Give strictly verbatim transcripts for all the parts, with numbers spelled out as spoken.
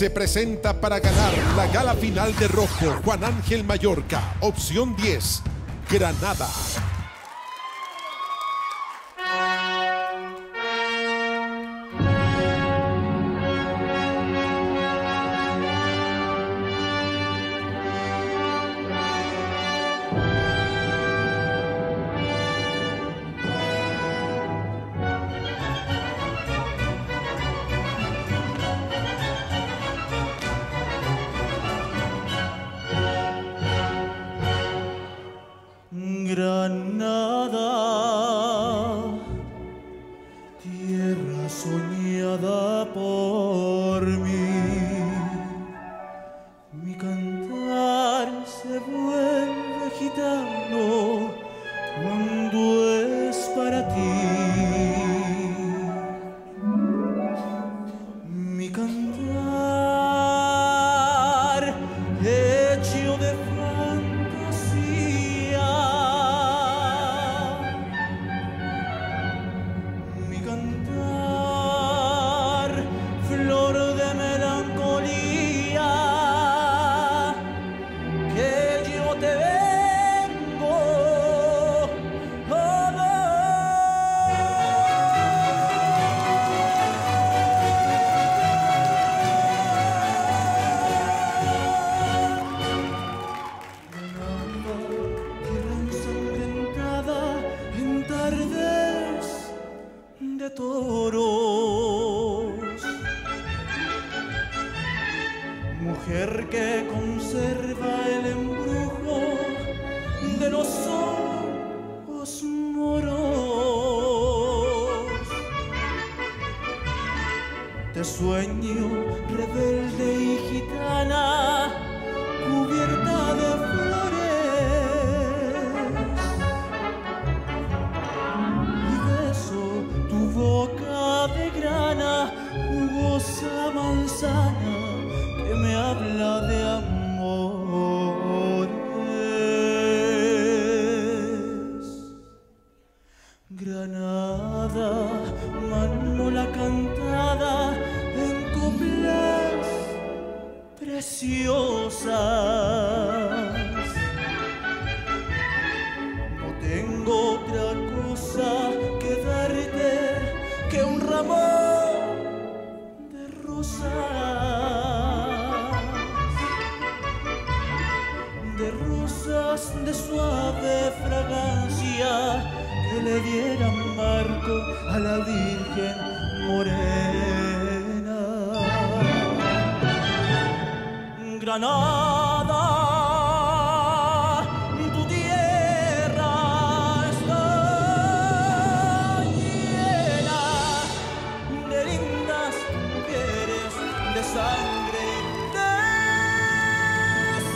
Se presenta para ganar la gala final de Rojo, Juan Ángel Mallorca, opción diez, Granada. Granada, tierra soñada por mí, mi cantar se vuelve gitano cuando es para ti, mi cantar hecho de toros, mujer que conserva el embrujo de los ojos moros, te sueño rebelde y gitana, cubierta de flores. Jugosa manzana que me habla de amores. Granada, manola cantada en coplas preciosas. No tengo otra cosa que darte que un ramo de rosas de suave fragancia que le dieran marco a la Virgen morena. Granada, sangre de sol.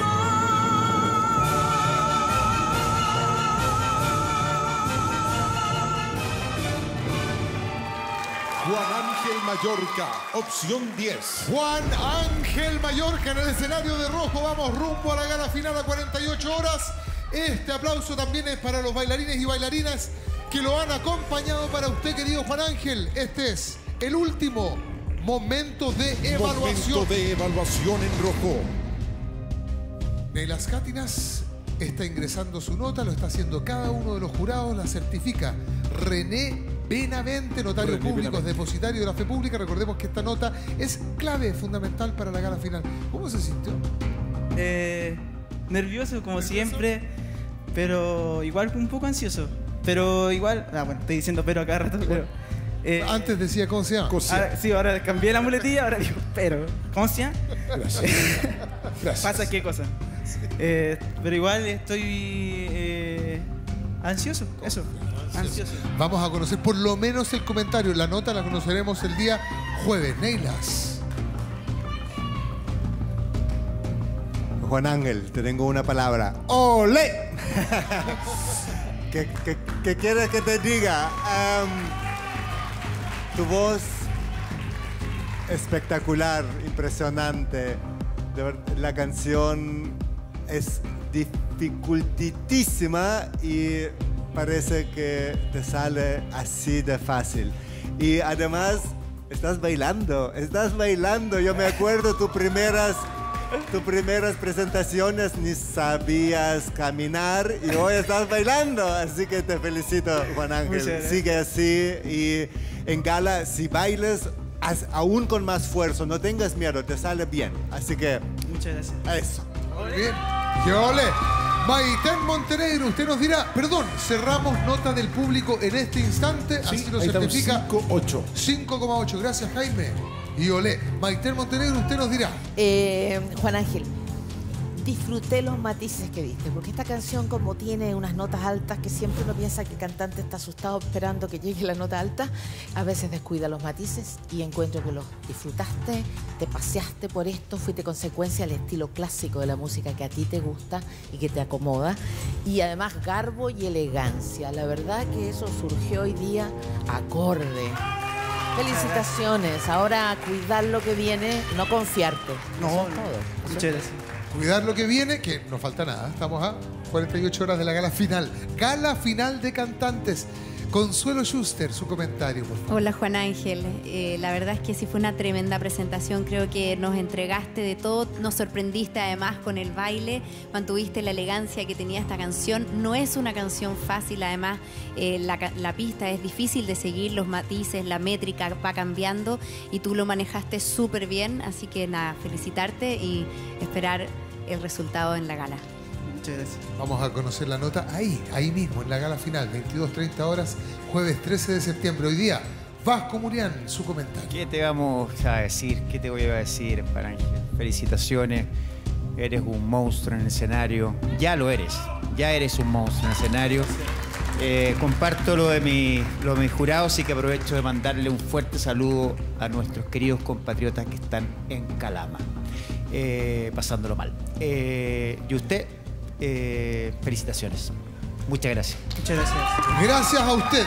Juan Ángel Mallorca, opción diez. Juan Ángel Mallorca en el escenario de Rojo. Vamos rumbo a la gala final a cuarenta y ocho horas. Este aplauso también es para los bailarines y bailarinas que lo han acompañado. Para usted, querido Juan Ángel, este es el último momento de evaluación. Momento de evaluación en Rojo. Nelas Cátinas está ingresando su nota, lo está haciendo cada uno de los jurados, la certifica René Benavente, notario René público, Benavente. Depositario de la fe pública. Recordemos que esta nota es clave, fundamental para la gala final. ¿Cómo se sintió? Eh, nervioso, como ¿Nervioso? siempre, pero igual un poco ansioso. Pero igual, ah, bueno, estoy diciendo pero acá rato, pero... Eh, Antes decía Concia. Sí, ahora cambié la muletilla, ahora digo, pero Concia. Pasa qué cosa. Sí. Eh, pero igual estoy eh, ansioso, eso. Ansioso. ansioso. Vamos a conocer por lo menos el comentario. La nota la conoceremos el día jueves. Neilas. Juan Ángel, te tengo una palabra. ¡Olé! ¿Qué, qué, qué quieres que te diga? Um, Tu voz espectacular, impresionante. De verdad, la canción es dificultísima y parece que te sale así de fácil. Y además Estás bailando, estás bailando. Yo me acuerdo tus primeras, tus primeras presentaciones, ni sabías caminar y hoy estás bailando. Así que te felicito, Juan Ángel. Sigue así y en gala, si bailes, haz aún con más esfuerzo. No tengas miedo, te sale bien. Así que... Muchas gracias. Eso. Muy bien. ¡Yo le! Maitén Montenegro, usted nos dirá, perdón, cerramos nota del público en este instante, sí, así lo certifica. cinco coma ocho. cinco coma ocho, gracias Jaime. Y olé. Maitén Montenegro, usted nos dirá. Eh, Juan Ángel, disfruté los matices que viste, porque esta canción como tiene unas notas altas que siempre uno piensa que el cantante está asustado esperando que llegue la nota alta, a veces descuida los matices y encuentro que los disfrutaste, te paseaste por esto, fuiste consecuencia al estilo clásico de la música que a ti te gusta y que te acomoda, y además garbo y elegancia, la verdad que eso surgió hoy día acorde. Felicitaciones, ahora a cuidar lo que viene, no confiarte. No, eso es todo. Muchas gracias. Cuidar lo que viene, que no falta nada. Estamos a cuarenta y ocho horas de la gala final. Gala final de cantantes. Consuelo Schuster, su comentario, por favor. Hola, Juan Ángel. Eh, la verdad es que sí fue una tremenda presentación. Creo que nos entregaste de todo. Nos sorprendiste además con el baile. Mantuviste la elegancia que tenía esta canción. No es una canción fácil. Además, eh, la, la pista es difícil de seguir. Los matices, la métrica va cambiando. Y tú lo manejaste súper bien. Así que nada, felicitarte y esperar el resultado en la gala. Muchas gracias. Vamos a conocer la nota ahí, ahí mismo, en la gala final, veintidós treinta horas, jueves trece de septiembre. Hoy día, Vasco Murián, su comentario. ¿Qué te vamos a decir? ¿Qué te voy a decir, Juan Ángel? Felicitaciones, eres un monstruo en el escenario. Ya lo eres, ya eres un monstruo en el escenario. Eh, comparto lo de, mi, lo de mis jurados y que aprovecho de mandarle un fuerte saludo a nuestros queridos compatriotas que están en Calama. Eh, pasándolo mal. Eh, y usted, eh, felicitaciones. Muchas gracias. Muchas gracias. Gracias a usted.